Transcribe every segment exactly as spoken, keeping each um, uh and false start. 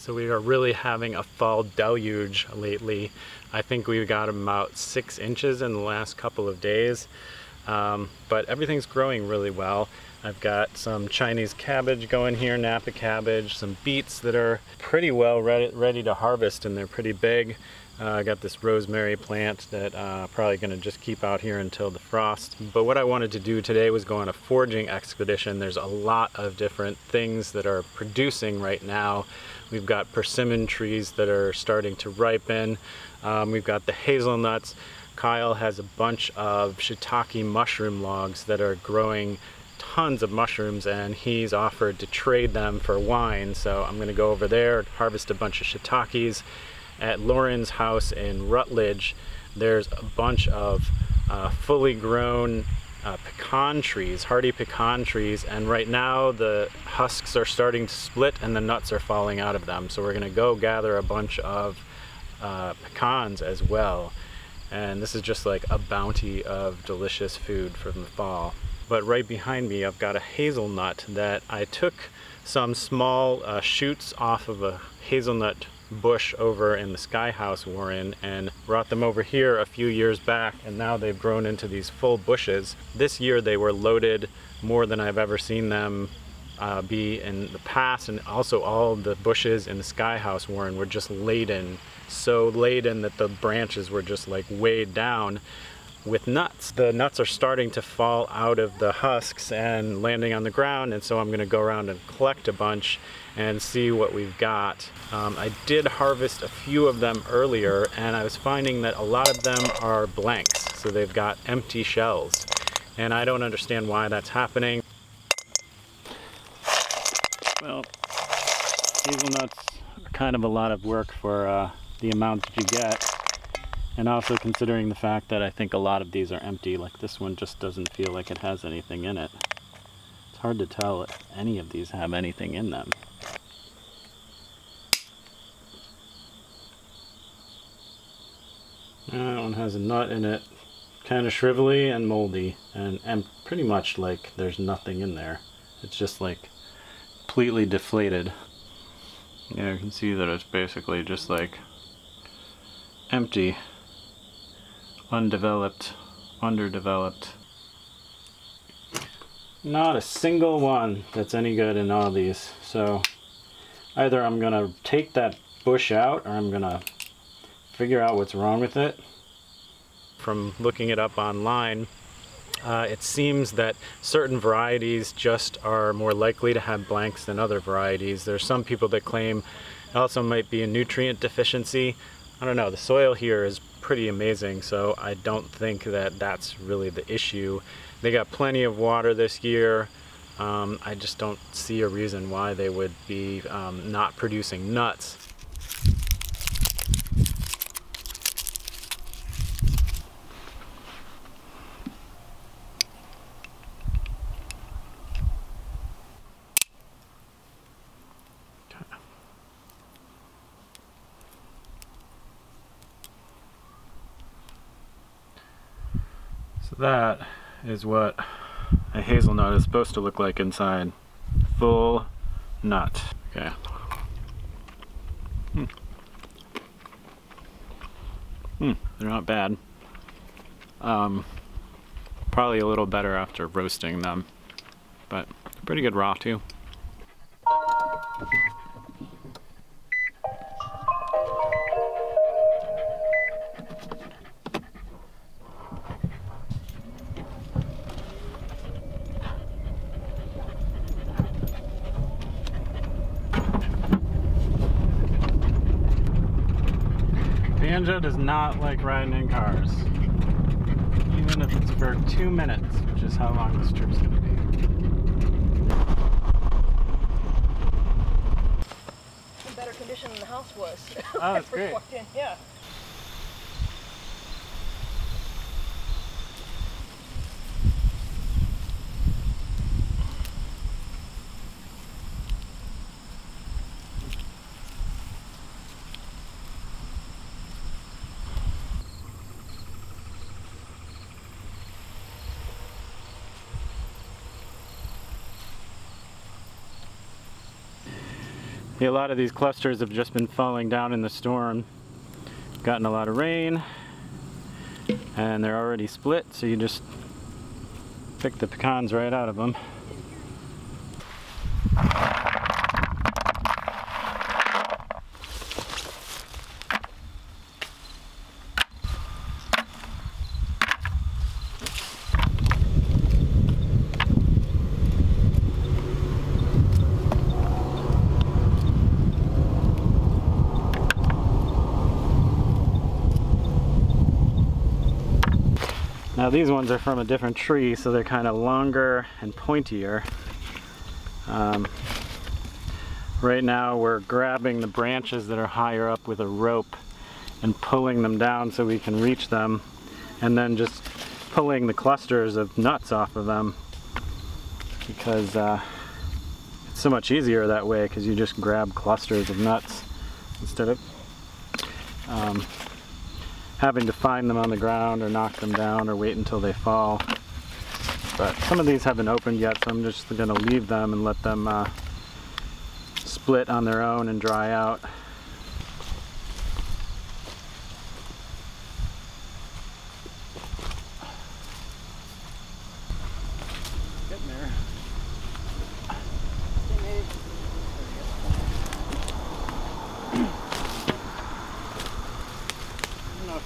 So we are really having a fall deluge lately. I think we got about six inches in the last couple of days. Um, but everything's growing really well. I've got some Chinese cabbage going here, Napa cabbage, some beets that are pretty well ready, ready to harvest, and they're pretty big. Uh, I got this rosemary plant that uh, probably going to just keep out here until the frost. But what I wanted to do today was go on a foraging expedition. There's a lot of different things that are producing right now. We've got persimmon trees that are starting to ripen. Um, we've got the hazelnuts. Kyle has a bunch of shiitake mushroom logs that are growing tons of mushrooms, and he's offered to trade them for wine. So I'm going to go over there and harvest a bunch of shiitakes. At Lauren's house in Rutledge, there's a bunch of uh, fully grown uh, pecan trees, hardy pecan trees, and right now the husks are starting to split and the nuts are falling out of them. So we're going to go gather a bunch of uh, pecans as well. And this is just like a bounty of delicious food from the fall. But right behind me, I've got a hazelnut that I took some small uh, shoots off of a hazelnut bush over in the Sky House Warren and brought them over here a few years back, and now they've grown into these full bushes. This year they were loaded more than I've ever seen them uh, be in the past, and also all the bushes in the Sky House Warren were just laden, so laden that the branches were just like weighed down with nuts. The nuts are starting to fall out of the husks and landing on the ground, and so I'm going to go around and collect a bunch and see what we've got. Um, I did harvest a few of them earlier, and I was finding that a lot of them are blanks, so they've got empty shells, and I don't understand why that's happening. Well, hazelnuts are kind of a lot of work for uh, the amount that you get. And also considering the fact that I think a lot of these are empty, like this one just doesn't feel like it has anything in it. It's hard to tell if any of these have anything in them. That one has a nut in it, kind of shrivelly and moldy, and, and pretty much like there's nothing in there. It's just like completely deflated. Yeah, you can see that it's basically just like empty. Undeveloped, underdeveloped. Not a single one that's any good in all these. So either I'm gonna take that bush out or I'm gonna figure out what's wrong with it. From looking it up online, uh, it seems that certain varieties just are more likely to have blanks than other varieties. There's some people that claim it also might be a nutrient deficiency. I don't know, the soil here is pretty amazing, so I don't think that that's really the issue. They got plenty of water this year. Um, I just don't see a reason why they would be um, not producing nuts. That is what a hazelnut is supposed to look like inside. Full nut. Okay. Hmm. Hmm. They're not bad. Um, probably a little better after roasting them, but pretty good raw too. Ninja does not like riding in cars, even if it's for two minutes, which is how long this trip's going to be. It's in better condition than the house was. Oh, that's great. Walked in. Yeah. Yeah, a lot of these clusters have just been falling down in the storm. Gotten a lot of rain, and they're already split, so you just pick the pecans right out of them. Now these ones are from a different tree, so they're kind of longer and pointier. Um, right now we're grabbing the branches that are higher up with a rope and pulling them down so we can reach them, and then just pulling the clusters of nuts off of them, because uh, it's so much easier that way, because you just grab clusters of nuts instead of um, having to find them on the ground or knock them down or wait until they fall. But some of these haven't opened yet, so I'm just gonna leave them and let them uh, split on their own and dry out. Getting there.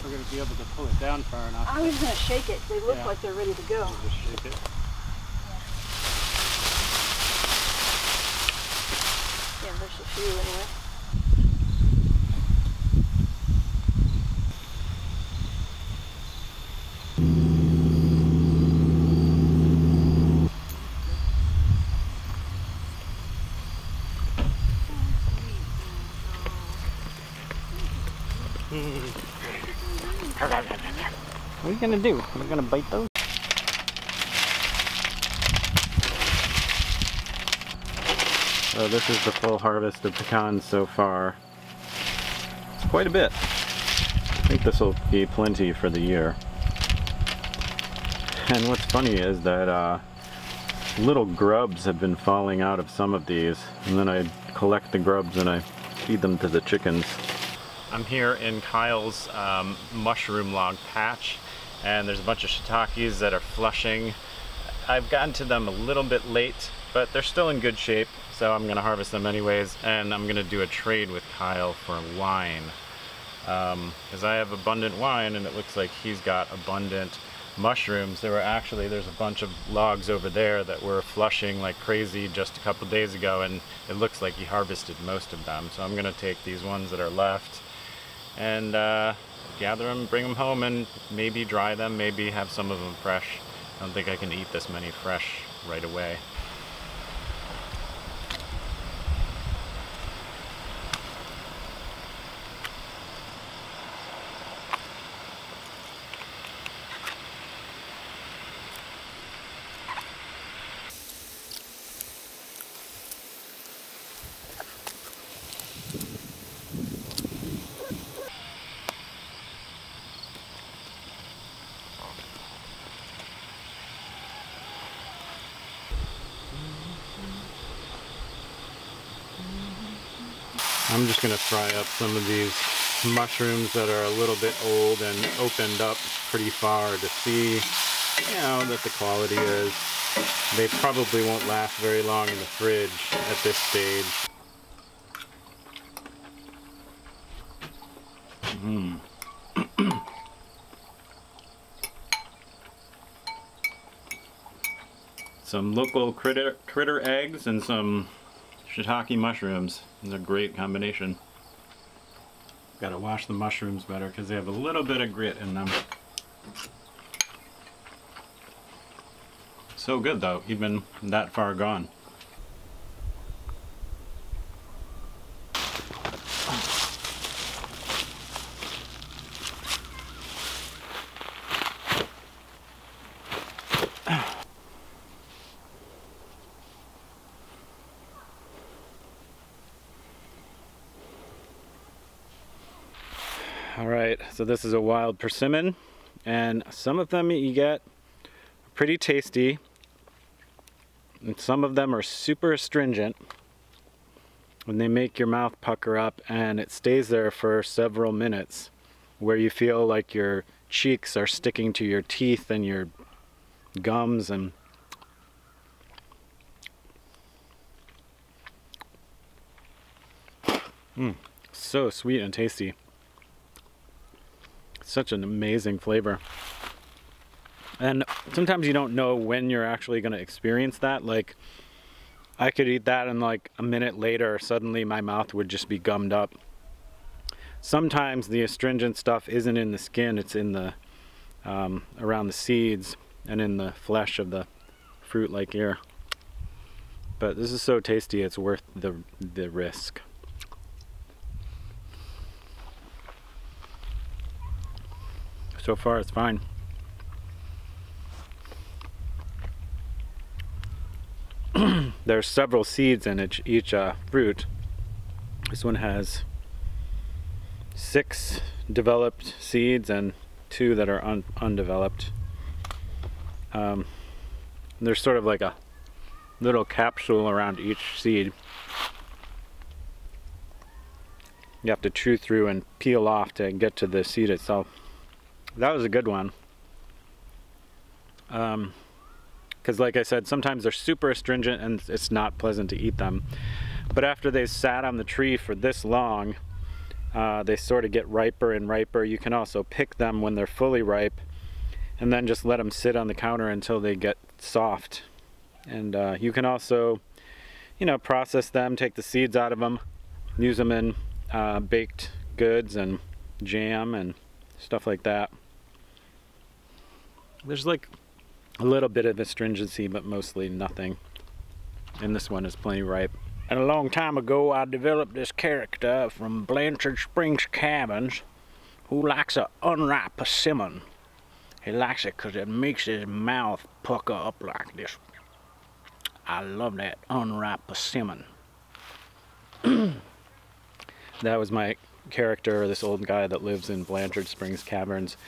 We're going to be able to pull it down far enough. I'm just going to shake it. They look yeah. like they're ready to go. Just shake it. Yeah, yeah, there's a few anyway. What are you gonna do? Are you gonna bite those? So this is the full harvest of pecans so far. It's quite a bit. I think this will be plenty for the year. And what's funny is that uh, little grubs have been falling out of some of these, and then I collect the grubs and I feed them to the chickens. I'm here in Kyle's um, mushroom log patch, and there's a bunch of shiitakes that are flushing. I've gotten to them a little bit late, but they're still in good shape, so I'm gonna harvest them anyways, and I'm gonna do a trade with Kyle for wine, because um, I have abundant wine, and it looks like he's got abundant mushrooms. There were actually, there's a bunch of logs over there that were flushing like crazy just a couple days ago, and it looks like he harvested most of them, so I'm gonna take these ones that are left and uh, gather them, bring them home, and maybe dry them, maybe have some of them fresh. I don't think I can eat this many fresh right away. I'm just gonna fry up some of these mushrooms that are a little bit old and opened up pretty far to see how that the quality is. They probably won't last very long in the fridge at this stage. Mm. Some local critter, critter eggs and some shiitake mushrooms. It's a great combination. Gotta wash the mushrooms better because they have a little bit of grit in them. So good though, even that far gone. All right, so this is a wild persimmon, and some of them you get pretty tasty, and some of them are super astringent, and they make your mouth pucker up, and it stays there for several minutes, where you feel like your cheeks are sticking to your teeth and your gums, and mm, so sweet and tasty. Such an amazing flavor. And sometimes you don't know when you're actually going to experience that. Like, I could eat that and like a minute later, suddenly my mouth would just be gummed up. Sometimes the astringent stuff isn't in the skin, it's in the, um, around the seeds and in the flesh of the fruit like here. But this is so tasty, it's worth the, the risk. So far it's fine. There's several seeds in each, each uh, fruit. This one has six developed seeds and two that are un undeveloped. Um, there's sort of like a little capsule around each seed. You have to chew through and peel off to get to the seed itself. That was a good one. Um, Because like I said, sometimes they're super astringent and it's not pleasant to eat them. But after they've sat on the tree for this long, uh, they sort of get riper and riper. You can also pick them when they're fully ripe and then just let them sit on the counter until they get soft. And uh, you can also, you know, process them, take the seeds out of them, use them in uh, baked goods and jam and stuff like that. There's like a little bit of astringency, but mostly nothing. And this one is plenty ripe. And a long time ago, I developed this character from Blanchard Springs Caverns who likes an unripe persimmon. He likes it because it makes his mouth pucker up like this. I love that unripe persimmon. That was my character, this old guy that lives in Blanchard Springs Caverns.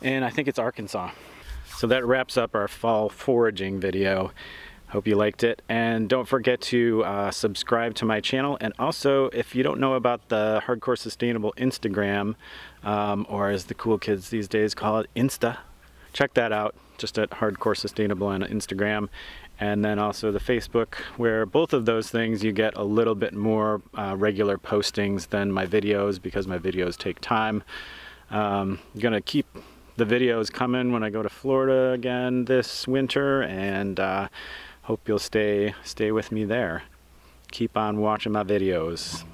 And I think it's Arkansas. So that wraps up our fall foraging video. Hope you liked it, and don't forget to uh, subscribe to my channel. And also, if you don't know about the Hardcore Sustainable Instagram, um, or as the cool kids these days call it, Insta, check that out, just at Hardcore Sustainable on Instagram. And then also the Facebook, where both of those things you get a little bit more uh, regular postings than my videos, because my videos take time. Um, I'm gonna keep the videos coming when I go to Florida again this winter, and uh, hope you'll stay stay with me there. Keep on watching my videos.